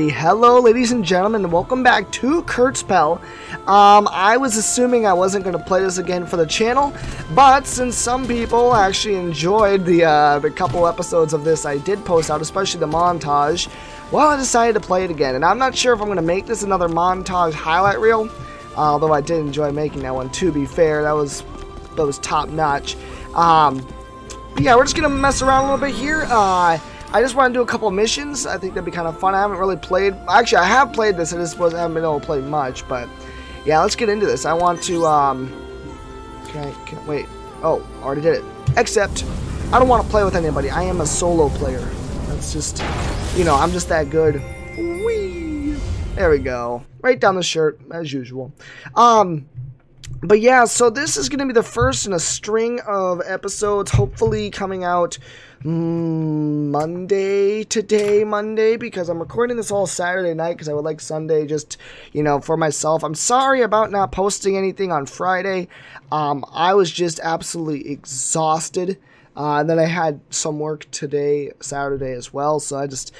Alrighty, hello ladies and gentlemen, and welcome back to KurtzPel. I was assuming I wasn't going to play this again for the channel, but since some people actually enjoyed the couple episodes of this I did post out, especially the montage, well, I decided to play it again. And I'm not sure if I'm going to make this another montage highlight reel, although I did enjoy making that one, to be fair. That was top notch. But yeah, we're just going to mess around a little bit here. I just want to do a couple of missions. I think that'd be kind of fun. I haven't really played. Actually, I have played this. I just haven't been able to play much. But yeah, let's get into this. I want to. Can I wait? Oh, already did it. Except, I don't want to play with anybody. I am a solo player. That's just, you know, I'm just that good. Whee! There we go. Right down the shirt as usual. But yeah, so this is going to be the first in a string of episodes, hopefully coming out Monday, because I'm recording this all Saturday night because I would like Sunday just, you know, for myself. I'm sorry about not posting anything on Friday. I was just absolutely exhausted. And then I had some work today, Saturday as well, so I just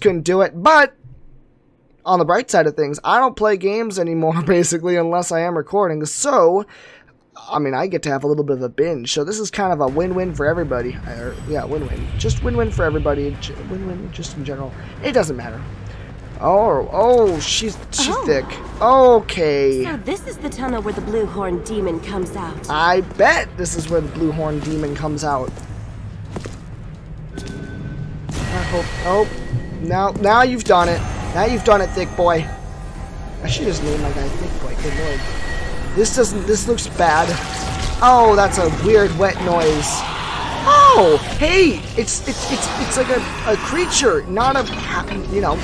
couldn't do it. But on the bright side of things, I don't play games anymore, basically, unless I am recording. So, I mean, I get to have a little bit of a binge. So this is kind of a win-win for everybody. Yeah, win-win. Just win-win for everybody. Win-win just in general. It doesn't matter. Oh, she's thick. Okay. So this is the tunnel where the blue horn demon comes out. I bet this is where the blue horn demon comes out. I hope. Oh, now you've done it. Now you've done it, thick boy. I should just name my guy Thick Boy. Good lord. This looks bad. Oh, that's a weird wet noise. Oh, hey, it's like a creature, not a, you know,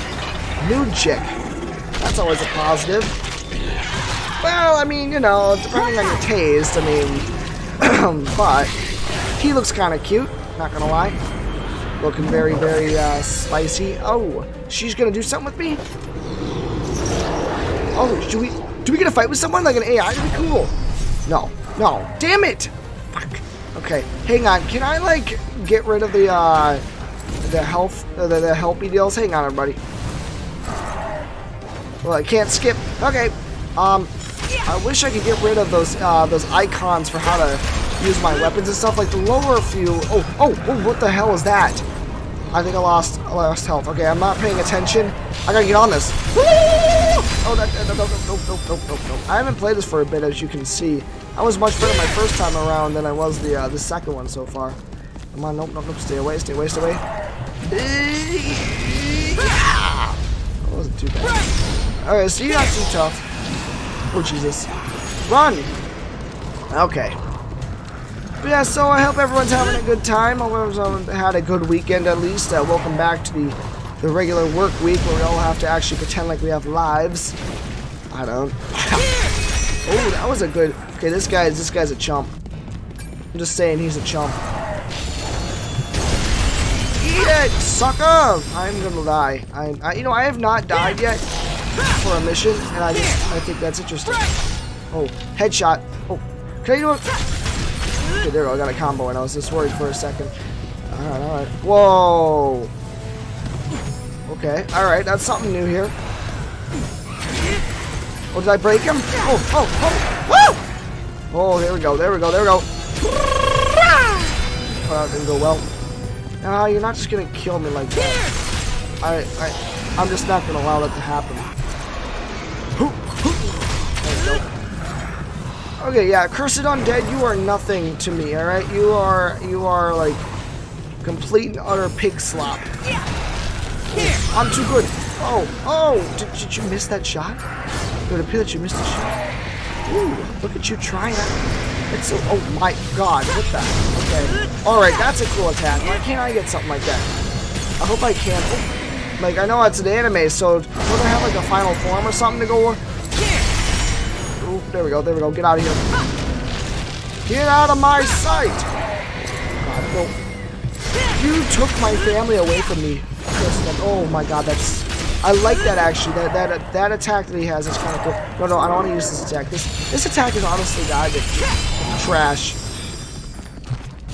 nude chick. That's always a positive. Well, I mean, you know, depending on your taste, I mean, but he looks kind of cute, not gonna lie. Looking very, very spicy. Oh, she's gonna do something with me? Oh, do we get a fight with someone like an AI? That'd be cool. No, damn it! Fuck. Okay, hang on. Can I like get rid of the health, the healthy deals? Hang on, everybody. Well, I can't skip. Okay. I wish I could get rid of those icons for how to use my weapons and stuff, like the lower few. Oh, what the hell is that? I think I lost health. Okay, I'm not paying attention. I gotta get on this. Oh, no. I haven't played this for a bit, as you can see. I was much better my first time around than I was the second one so far. Come on, nope, stay away. That wasn't too bad. Alright, so you're not too tough. Oh, Jesus. Run! Okay. But yeah, so I hope everyone's having a good time. I hope everyone's had a good weekend at least. Welcome back to the regular work week where we all have to actually pretend like we have lives. I don't. Oh, that was a good. Okay, this guy's a chump. I'm just saying he's a chump. Eat it, sucker! I'm gonna die. I you know, I have not died yet for a mission, and I think that's interesting. Oh, headshot. Oh, can I do it? Okay, there we go, I got a combo and I was just worried for a second. Alright. Whoa! Okay, alright, that's something new here. Oh, did I break him? Oh! Oh, there we go. Oh, that didn't go well. No, you're not just gonna kill me like that. I'm just not gonna allow that to happen. There we go. Okay, yeah, cursed undead, you are nothing to me, alright? You are like complete and utter pig slop. Oh, I'm too good. Oh, did you miss that shot? It would appear that you missed the shot. Ooh, look at you trying that. It's so, oh my god, what the heck? Okay. Alright, that's a cool attack. Why can't I get something like that? I hope I can. Oh, like, I know it's an anime, so don't I have like a final form or something to go with? Ooh, there we go, get out of here. Get out of my sight! God, no. You took my family away from me. Oh my god, that's... I like that actually, that attack that he has is kind of cool. No, I don't want to use this attack. This attack is honestly garbage. Trash.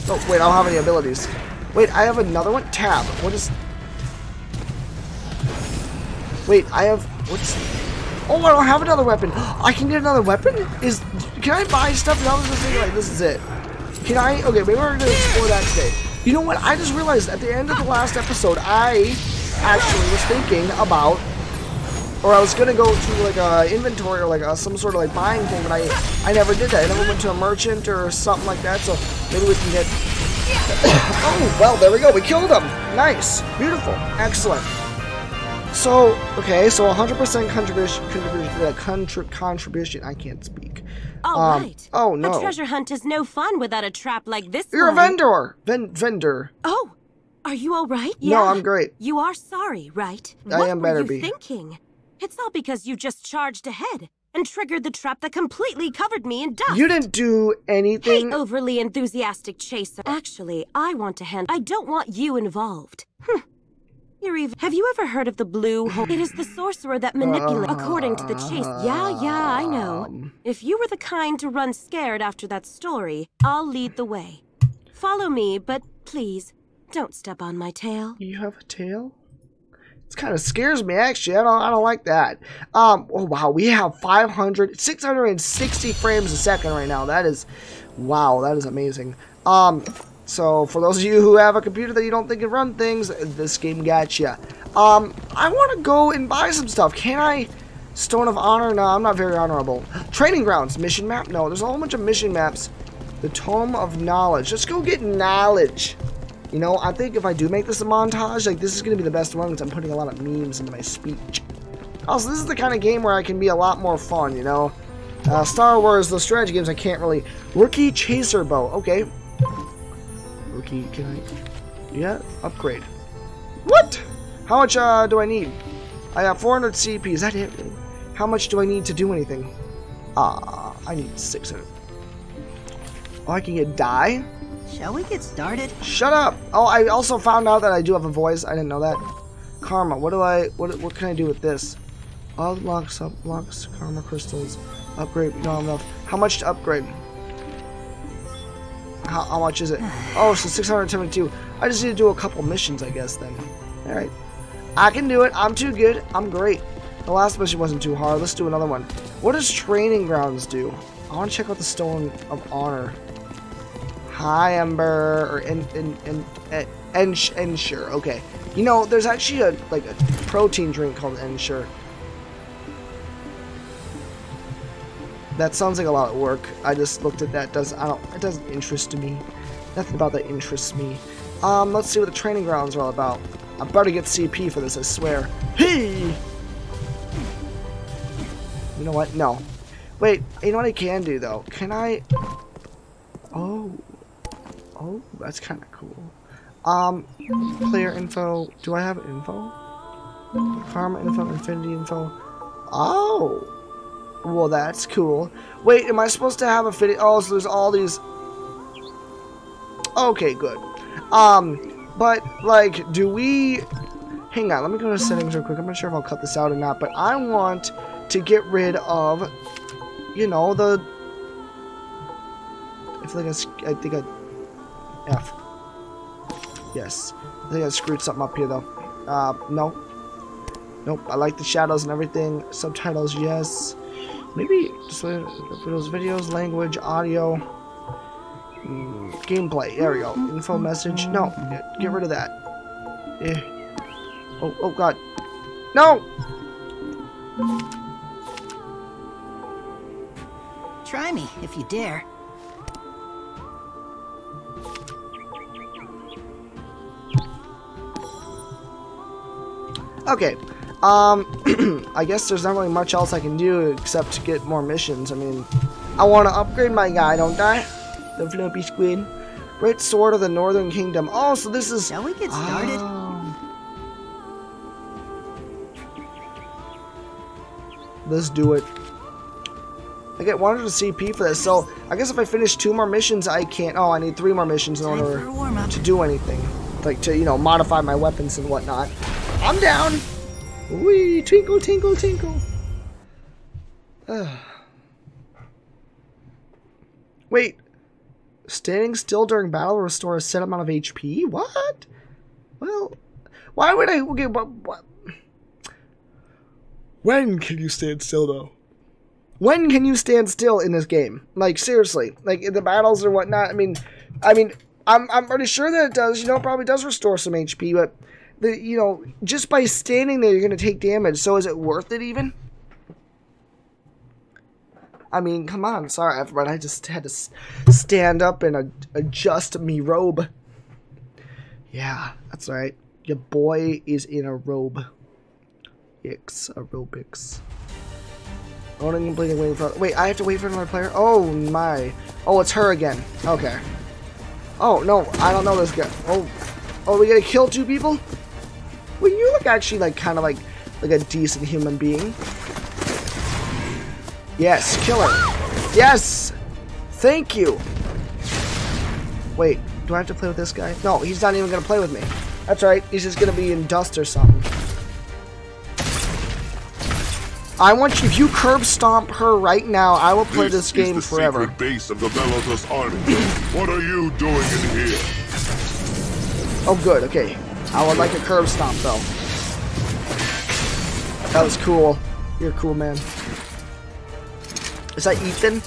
Oh, wait, I don't have any abilities. Wait, I have another one? Tab. What is... Wait, I have... what's... oh, I don't have another weapon. I can get another weapon? Is... can I buy stuff? And I was just thinking, like, this is it. Can I... okay, maybe we're going to explore that today. You know what? I just realized at the end of the last episode, I actually was thinking about... or I was going to go to, like, a inventory or, like, some sort of, like, buying thing, but I never did that. I never went to a merchant or something like that, so maybe we can get... oh, well, there we go. We killed him. Nice. Beautiful. Excellent. So, okay, so 100% contribution. I can't speak. All right. Oh, no. A treasure hunt is no fun without a trap like this one. You're a vendor. Vendor. Oh, are you all right? Yeah. No, I'm great. You are sorry, right? I am better be. What were you thinking? It's all because you just charged ahead and triggered the trap that completely covered me in dust. You didn't do anything. Hey, overly enthusiastic chaser. Actually, I don't want you involved. Hm. You're even... have you ever heard of the blue hole? It is the sorcerer that manipulates... according to the chase... Yeah, I know. If you were the kind to run scared after that story, I'll lead the way. Follow me, but please, don't step on my tail. You have a tail? It kind of scares me, actually. I don't like that. Oh wow, we have 660 frames a second right now. That is, wow, that is amazing. So for those of you who have a computer that you don't think can run things, this game got you. I want to go and buy some stuff. Can I? Stone of Honor? No, I'm not very honorable. Training grounds, mission map? No, there's a whole bunch of mission maps. The Tome of Knowledge. Let's go get knowledge. You know, I think if I do make this a montage, like, this is going to be the best one because I'm putting a lot of memes into my speech. Also, this is the kind of game where I can be a lot more fun, you know? Star Wars, those strategy games, I can't really... Rookie Chaser Bow. Okay. Rookie, can I... yeah, upgrade. What? How much do I need? I have 400 CP. Is that it? How much do I need to do anything? I need 600. Oh, I can get die? Shall we get started? Shut up! Oh, I also found out that I do have a voice. I didn't know that. Karma. What do I... what can I do with this? Unlocks karma crystals. Upgrade. No, enough. How much to upgrade? How much is it? Oh, so 672. I just need to do a couple missions, I guess, then. Alright. I can do it. I'm too good. I'm great. The last mission wasn't too hard. Let's do another one. What does training grounds do? I want to check out the Stone of Honor. Hi, Ember, or Ensure. Okay, you know there's actually a protein drink called Ensure. That sounds like a lot of work. I just looked at that. It doesn't interest me. Nothing about that interests me. Let's see what the training grounds are all about. I'm about to get CP for this, I swear. Hey, you know what? No, wait. You know what I can do though? Can I? Oh. Oh, that's kind of cool. Player info. Do I have info? Karma info, infinity info. Oh! Well, that's cool. Wait, am I supposed to have affinity? Oh, so there's all these... okay, good. But, like, do we... hang on, let me go to settings real quick. I'm not sure if I'll cut this out or not, but I want to get rid of, you know, the... I think I screwed something up here though. No. Nope, I like the shadows and everything. Subtitles, yes. Maybe just those videos, language, audio, gameplay. There we go. Info message. No, get rid of that. Eh. Oh god. No! Try me if you dare. Okay, I guess there's not really much else I can do except to get more missions. I mean, I want to upgrade my guy, don't I? The floppy squid. Great Sword of the Northern Kingdom. Oh, so this is... shall we get started? Let's do it. I get 100 CP for this, so I guess if I finish 2 more missions, I can't... oh, I need 3 more missions in order to do anything. Like to, you know, modify my weapons and whatnot. I'm down! Wee! Twinkle, tinkle, tinkle! Wait. Standing still during battle restore a set amount of HP? What? Well, why would I... okay, but... what? When can you stand still, though? When can you stand still in this game? Like, seriously. Like, in the battles or whatnot, I'm pretty sure that it does, it probably does restore some HP, but, just by standing there, you're going to take damage, so is it worth it even? I mean, come on, sorry everyone, I just had to stand up and adjust me robe. Yeah, that's right, your boy is in a robe. Aerobics. Oh, I'm gonna play away for, wait, I have to wait for another player? Oh my, oh, it's her again, okay. Oh, no, I don't know this guy. Oh, we gotta kill two people? Well, you look actually kind of like a decent human being. Yes, kill her. Yes! Thank you! Wait, do I have to play with this guy? No, he's not even gonna play with me. That's right, he's just gonna be in dust or something. I want you, if you curb stomp her right now, I will play this game forever. This is the secret base of the Bellatos army. What are you doing in here? Oh, good. Okay. I would like a curb stomp, though. That was cool. You're cool, man. Is that Ethan?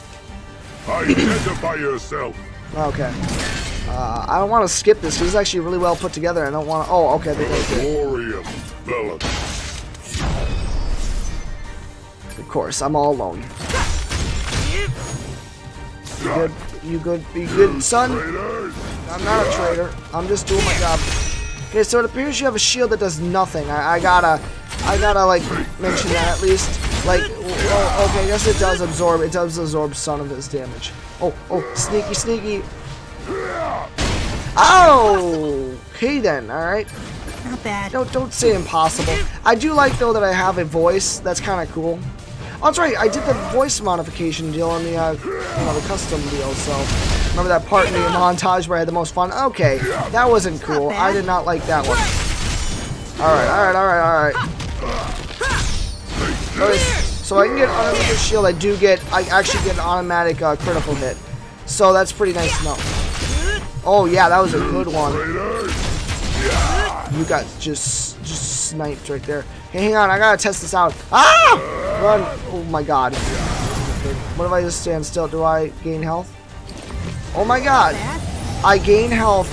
Identify yourself. Okay. I don't want to skip this. This is actually really well put together. I don't want to... Oh, okay. Bellatos. Of course, I'm all alone. You good, son? I'm not a traitor. I'm just doing my job. Okay, so it appears you have a shield that does nothing. I gotta like mention that at least. Like, well, okay, I guess it does absorb. It does absorb some of its damage. Oh, sneaky. Oh, okay then. All right. Not bad. Don't say impossible. I do like though that I have a voice. That's kind of cool. Oh, that's right, I did the voice modification deal on the, the custom deal, so... Remember that part in the montage where I had the most fun? Okay, that wasn't cool. I did not like that one. Alright. Notice, so I can get unlimited shield, I actually get an automatic critical hit. So that's pretty nice to know. Oh yeah, that was a good one. You got just sniped right there. Hey, hang on, I gotta test this out. Ah! Run. Oh my god. What if I just stand still? Do I gain health? Oh my god. I gain health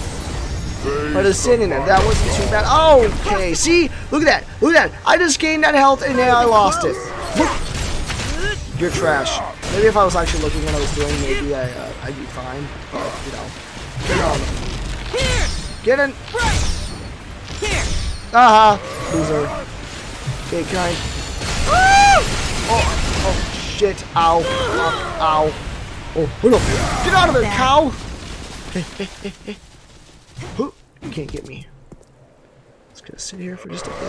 by just standing there. That wasn't too bad. Oh, okay. See? Look at that. Look at that. I just gained that health and now I lost it. You're trash. Maybe if I was actually looking at what I was doing, maybe I'd be fine. But, Get in. Loser. Okay, kind. Oh shit, ow. Oh, hold up. Get out of there, cow! You can't get me. Just gonna sit here for just a bit.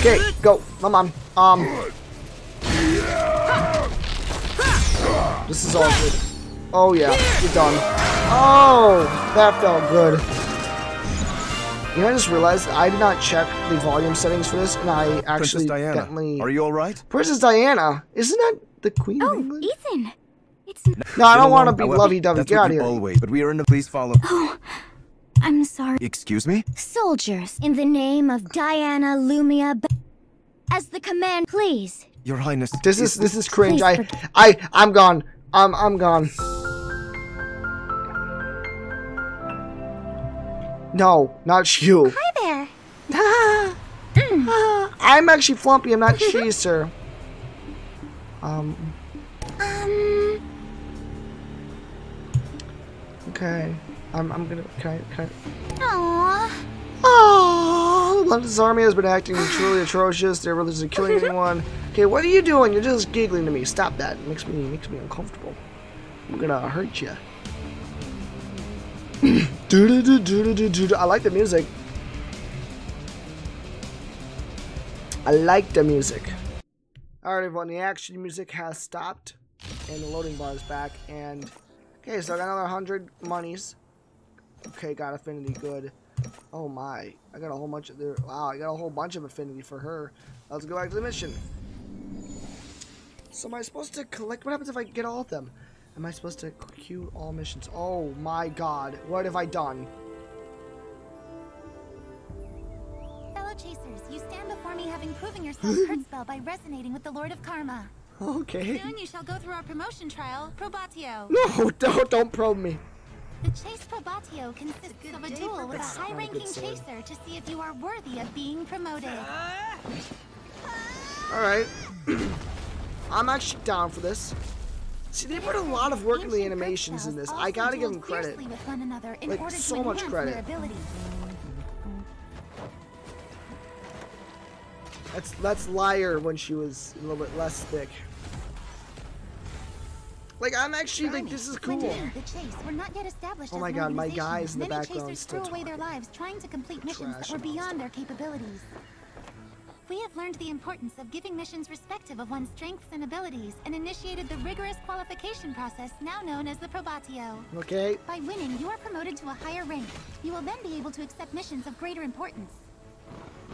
Okay, go. Come on. This is all good. Oh yeah, you're done. Oh, that felt good. You know, I just realized I did not check the volume settings for this, and I actually definitely... Are you alright? Princess Diana? Isn't that the Queen of England? Oh, Ethan! It's... No, I don't want to be lovey-dovey. Get out of here. Always, but we are in the... Please follow. Oh, I'm sorry. Excuse me? Soldiers, in the name of Diana Lumia... As the command, please. Your Highness... This is cringe. I'm gone. I'm gone. No, not you. Hi there. I'm actually Flumpy. I'm not she, sir. Okay. I'm gonna. Can I? Aww. London's army has been acting truly atrocious. They're religiously killing anyone. Okay, what are you doing? You're just giggling to me. Stop that. It makes me uncomfortable. I'm gonna hurt you. I like the music. Alright everyone, the action music has stopped and the loading bar is back, and okay, so I got another 100 monies. Okay, got affinity, good. Oh my, I got a whole bunch of there. Wow, I got a whole bunch of affinity for her. Let's go back to the mission. So am I supposed to collect? What happens if I get all of them? Am I supposed to queue all missions? Oh my god, what have I done? Chasers, you stand before me having proven yourself KurtzPel by resonating with the Lord of Karma. Okay. Soon you shall go through our promotion trial, Probatio. No, don't probe me. The chase Probatio consists of a duel with a high-ranking chaser to see if you are worthy of being promoted. Alright. I'm actually down for this. See, they put a lot of work in the animations in this. I gotta give them credit. Like, so much credit. That's Liar when she was a little bit less thick. Like, I'm actually like, this is cool. Oh my god, my guys in the background still threw away their lives trying to complete missions that were beyond their capabilities. We have learned the importance of giving missions respective of one's strengths and abilities, and initiated the rigorous qualification process now known as the Probatio. Okay. By winning, you are promoted to a higher rank. You will then be able to accept missions of greater importance.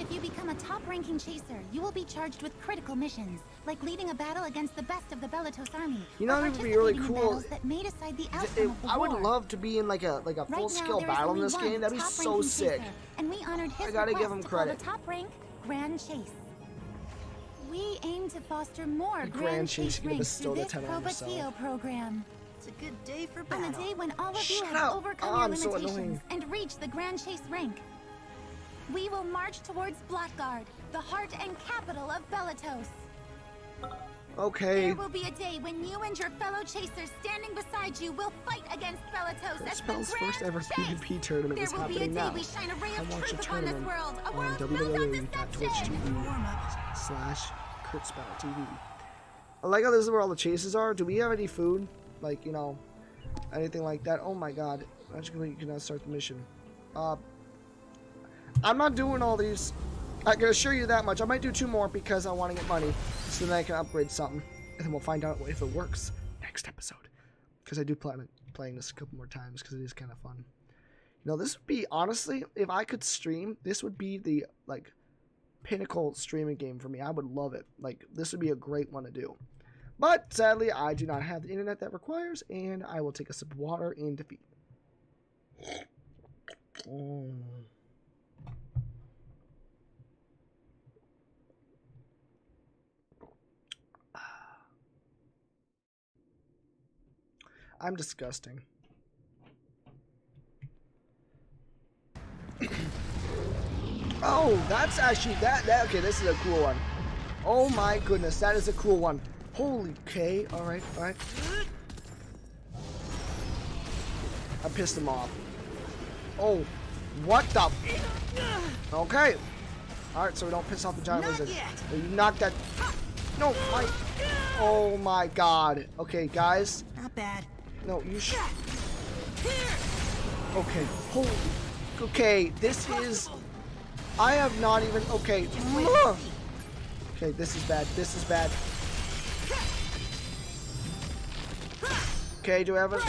If you become a top-ranking chaser, you will be charged with critical missions, like leading a battle against the best of the Bellatos army. You know, it would be really cool. That may decide the outcome of the war. I would love to be in like a full-scale battle in this game. That'd be so sick. And we honored his request to call the top rank Grand Chase. We aim to foster more Grand Chase ranks through this Probatio program. It's a good day for battle. On the day when all of you have overcome your limitations and reached the Grand Chase rank, we will march towards Blockguard, the heart and capital of Bellatos. Okay. There will be a day when you and your fellow chasers standing beside you will fight against Bellatos at the Grand Chase. First ever PvP tournament is happening now. There will be a day we shine a ray of truth upon this world, a world built on deception. www.twitch.tv/KurtzPelTV. I like how this is where all the chases are. Do we have any food? Like, you know, anything like that? Oh my god. Magically, you cannot start the mission. I'm not doing all these. I can assure you that much. I might do 2 more because I want to get money, so then I can upgrade something, and then we'll find out if it works next episode. Because I do plan on playing this a couple more times because it is kind of fun. You know, this would be, honestly, if I could stream, this would be the like pinnacle streaming game for me. I would love it. Like, this would be a great one to do. But sadly, I do not have the internet that requires, and I will take a sip of water in defeat. I'm disgusting. Oh, that's actually that okay, this is a cool one. Oh my goodness, that is a cool one. Holy K, alright, alright. I pissed him off. Oh, what the? Okay. Alright, so we don't piss off the giant lizard. So you knock that. No, my. Oh my god. Okay, guys. Not bad. No, you should. Okay. Holy. Okay, this is. I have not even. Okay. Okay, this is bad. This is bad. Okay, do I have it?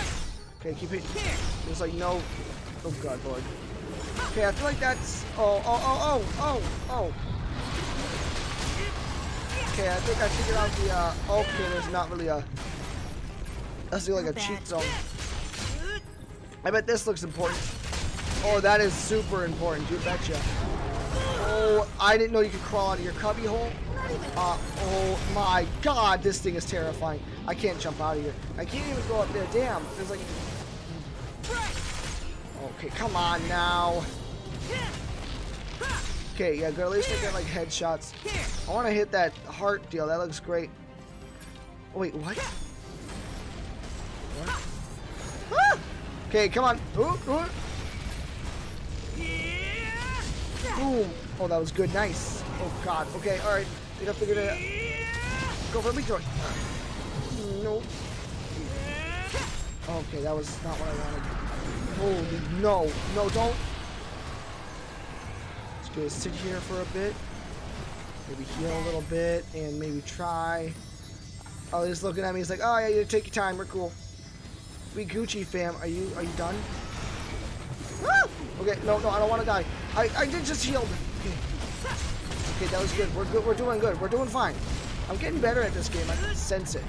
Okay, keep it. There's like no. Oh god, Lord. Okay, I feel like that's. Oh. Okay, I think I figured out the. Okay, there's not really a. That's like a cheat zone. I bet this looks important. Oh, that is super important. You betcha. Oh, I didn't know you could crawl out of your cubby hole. Oh my god, this thing is terrifying. I can't jump out of here. I can't even go up there. Damn, there's like. Okay, come on now. Okay, yeah, good. At least I get like headshots. I want to hit that heart deal. That looks great. Oh, wait, what? Ah! Okay, come on. Ooh. Boom. Oh, that was good. Nice. Oh, God. Okay, alright. I think I figured it out. Go for a big joint. Nope. Okay, that was not what I wanted. Holy no. No, don't. Let's go sit here for a bit. Maybe heal a little bit and maybe try. Oh, he's looking at me. He's like, oh, yeah, you take your time. We're cool. We Gucci, fam. Are you done? Ah! Okay, no, I don't want to die. I did just heal. Okay, that was good. We're good. We're doing good. We're doing fine. I'm getting better at this game. I can sense it.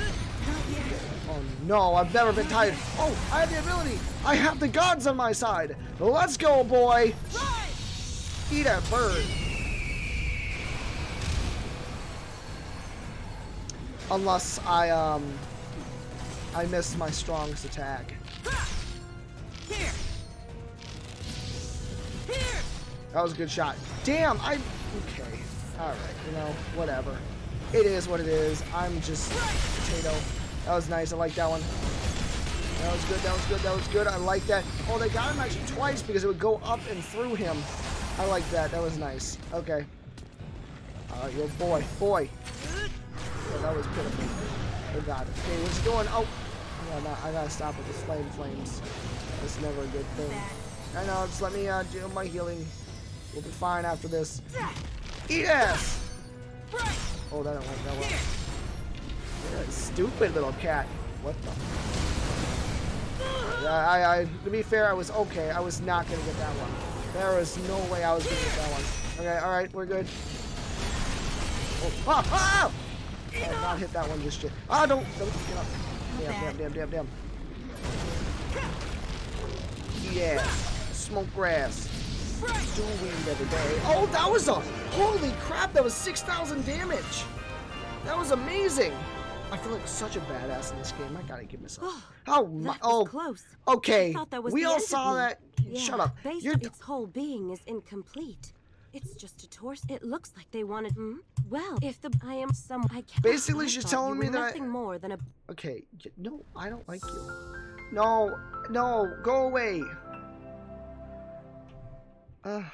Okay. Oh, no. I've never been tired. Oh, I have the ability. I have the gods on my side. Let's go, boy. Eat a bird. Unless I miss my strongest attack. Here. Here. That was a good shot. Damn, okay. Alright, you know, whatever. It is what it is. I'm just potato. That was nice, I like that one. That was good, that was good, that was good. I like that. Oh, they got him actually twice because it would go up and through him. I like that. That was nice. Okay. Alright, yo, boy. Yeah, that was pitiful. They got it. Okay, what's going? Oh, yeah, I gotta stop with the flames. That's never a good thing. I know, just let me do my healing. We'll be fine after this. Eat ass! Oh, that didn't work that well. Yeah, stupid little cat. What the? I, to be fair, I was okay. I was not gonna get that one. There was no way I was gonna get that one. Okay, alright, we're good. Oh, pop! Ah! I have not hit that one just yet. Ah, don't get up. Damn. Yeah. Smoke grass. Do weed every day. Oh, that was a... Holy crap, that was 6,000 damage. That was amazing. I feel like such a badass in this game. I gotta give myself... Oh, my... Oh, close. Okay. We all saw that. Yeah, shut up. Its whole being is incomplete. It's just a torso. It looks like they wanted. Well, if the I am some. I can't. Basically, she's telling me that nothing more than a. Okay, no, I don't like you. No, go away. Now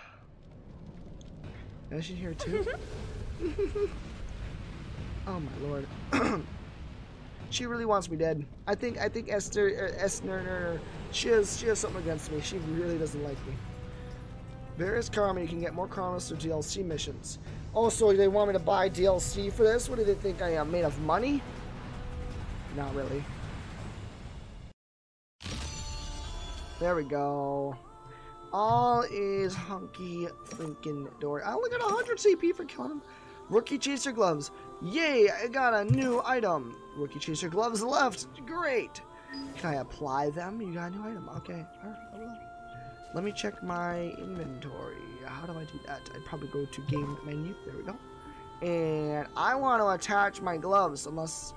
she's here too. Oh my lord. She really wants me dead. I think Esther, she has something against me. She really doesn't like me. Various karma. You can get more karma through DLC missions. Also, they want me to buy DLC for this. What do they think I am, made of money? Not really. There we go. All is hunky thinking dory. I only got 100 CP for killing him. Rookie Chaser Gloves. Yay, I got a new item. Rookie Chaser Gloves left. Great. Can I apply them? You got a new item. Okay. All right. Let me check my inventory. How do I do that? I'd probably go to game menu. There we go. And I want to attach my gloves. Unless...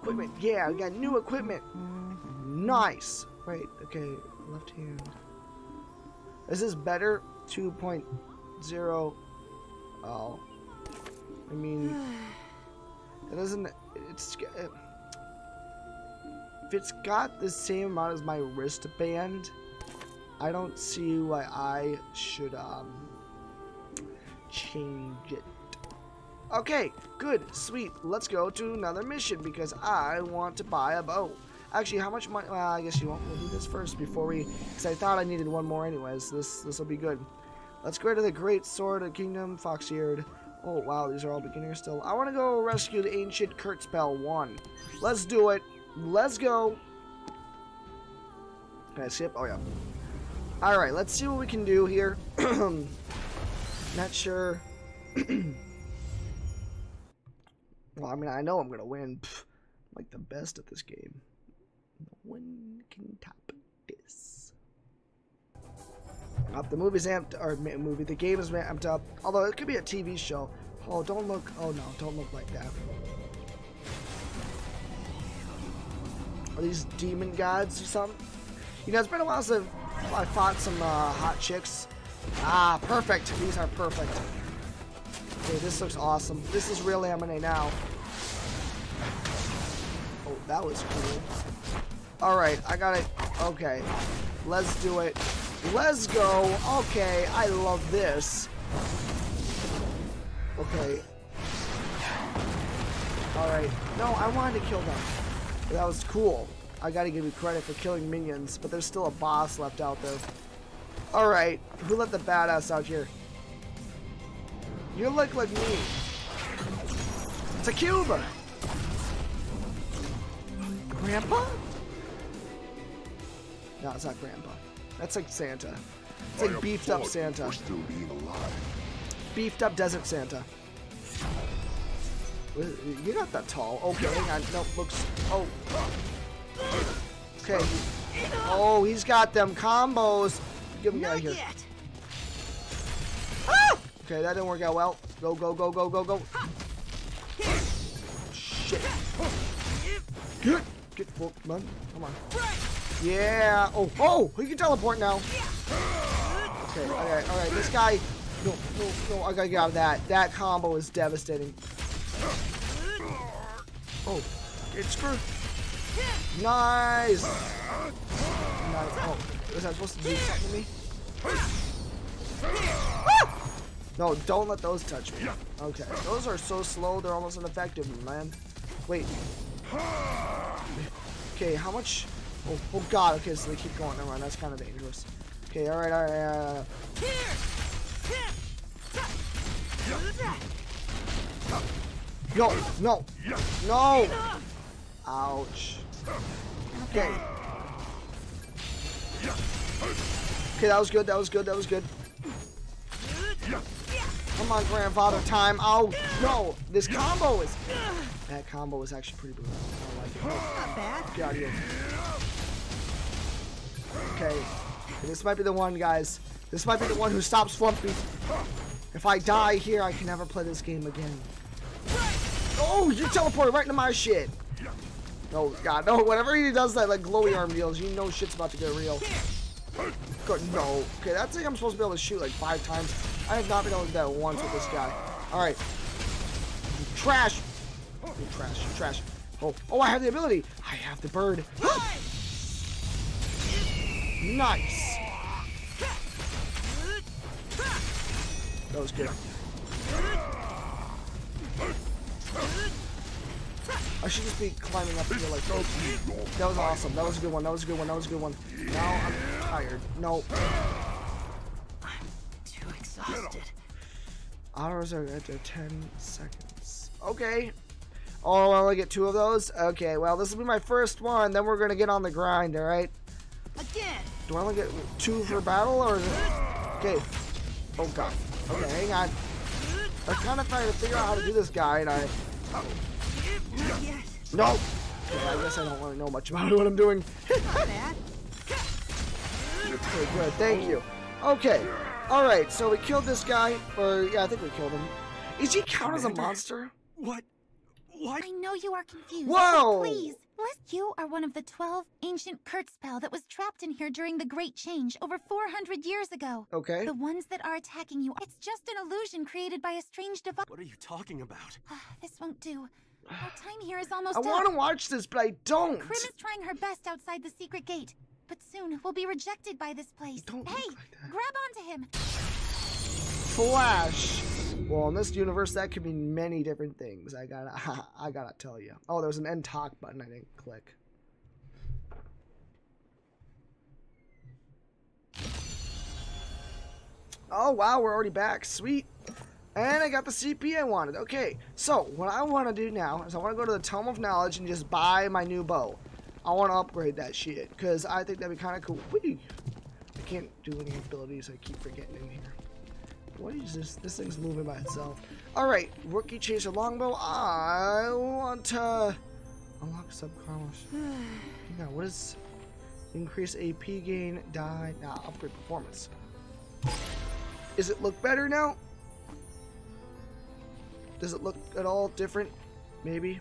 Equipment. Yeah, I got new equipment. Nice. Wait. Okay. Left hand. This is better. 2.0. Oh. I mean, it doesn't, if it's got the same amount as my wristband, I don't see why I should, change it. Okay, good, sweet, let's go to another mission, because I want to buy a bow. Actually, how much money, well, I guess you won't, we'll do this first before we, because I thought I needed one more anyways, this will be good. Let's go to the Great Sword of Kingdom, Fox-eared. Oh, wow, these are all beginners still. I want to go rescue the ancient KurtzPel 1. Let's do it. Let's go. Can I skip? Oh, yeah. All right, let's see what we can do here. Not sure. Well, I mean, I know I'm going to win. Pfft, I'm like the best at this game. No one can top this. Up the movie's amped, or movie, the game is amped up. Although it could be a TV show. Oh, don't look. Oh no, don't look like that. Are these demon gods or something? You know, it's been a while since I fought some hot chicks. Ah, perfect. These are perfect. Okay, this looks awesome. This is real anime now. Oh, that was cool. All right, I got it. Okay, let's do it. Let's go. Okay, I love this. Okay. Alright. No, I wanted to kill them. That was cool. I gotta give you credit for killing minions, but there's still a boss left out there. Alright. Who let the badass out here? You look like me. It's a Cuba! Grandpa? No, it's not Grandpa. That's like Santa. It's like beefed up Santa. Still being alive. Beefed up desert Santa. You're not that tall. Okay, hang on. No, looks. Oh. Okay. Oh, he's got them combos. Give him out of here. Okay, that didn't work out well. Go, go, go, go, go, go. Shit. Get full, man. Come on. Yeah. Oh, oh, he can teleport now. Okay, alright, alright. This guy. No, no, no. I gotta get out of that. That combo is devastating. Oh, get screwed. Nice. Nice. Oh, was that supposed to do something to me? Ah! No, don't let those touch me. Okay, those are so slow, they're almost ineffective, man. Wait. Okay, how much? Oh, oh God. Okay, so they keep going. Never mind. That's kind of dangerous. Okay, all right, all right. No, no, no. Ouch. Okay. Okay, that was good. That was good. That was good. Come on, grandfather time. Oh, no. This combo is... That combo is actually pretty brutal. I don't like it. Not bad. Get out of here. Okay. This might be the one, guys. This might be the one who stops Flumpy. If I die here, I can never play this game again. Oh, you teleported right into my shit. Oh, God, no. Whenever he does that, like, glowy arm deals, you know shit's about to get real. Good, no. Okay, that's like I'm supposed to be able to shoot, like, 5 times. I have not been able to do that once with this guy. All right. Trash. Oh, trash, trash. Oh, oh, I have the ability. I have the bird. Nice. That was good. I should just be climbing up here like oh, that was awesome. That was a good one. That was a good one. That was a good one. Now I'm tired. No. I'm too exhausted. Hours are at 10 seconds. Okay. Oh, I only get 2 of those? Okay, well, this will be my first one. Then we're going to get on the grind, all right? Again. Do I only get 2 for battle? Or? Okay. Oh, God. Okay, hang on. I'm kind of trying to figure out how to do this guy, and I... No! Okay, I guess I don't want to know much about what I'm doing. Okay, good, thank you. Okay, alright, so we killed this guy, or yeah, I think we killed him. Is he count as a monster? What? What? I know you are confused. Whoa! Please, listen. You are one of the 12 ancient KurtzPel that was trapped in here during the Great Change over 400 years ago. Okay. The ones that are attacking you, it's just an illusion created by a strange device. What are you talking about? This won't do. Our time here is almost up. I want to watch this, but I don't. Krim is trying her best outside the secret gate, but soon we'll be rejected by this place. Don't hey, look like that. Grab onto him. Flash. Well, in this universe, that could mean many different things. I gotta tell you. Oh, there's an end talk button I didn't click. Oh wow, we're already back. Sweet. And I got the CP I wanted. Okay, so what I want to do now is I want to go to the Tome of Knowledge and just buy my new bow. I want to upgrade that shit because I think that'd be kind of cool. Whee! I can't do any abilities. I keep forgetting in here. What is this? This thing's moving by itself. All right, Rookie Chaser Longbow. I want to unlock subcommerce. Now, what is increase AP gain? Die now. Upgrade performance. Does it look better now? Does it look at all different? Maybe.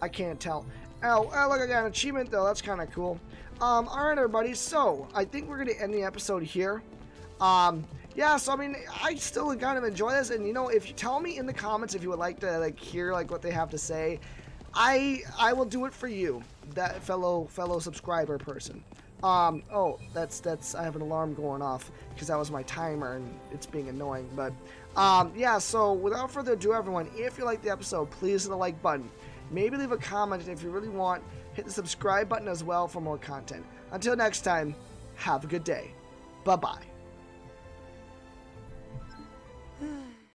I can't tell. Oh, oh look, I got an achievement though. That's kind of cool. All right, everybody. So I think we're gonna end the episode here. Yeah. So I mean, I still kind of enjoy this, and you know, if you tell me in the comments if you would like to like hear like what they have to say, I will do it for you, that fellow subscriber person. Oh, that's I have an alarm going off because that was my timer and it's being annoying, but. Yeah, so without further ado, everyone, if you like the episode, please hit the like button. Maybe leave a comment, and if you really want, hit the subscribe button as well for more content. Until next time, have a good day. Bye-bye.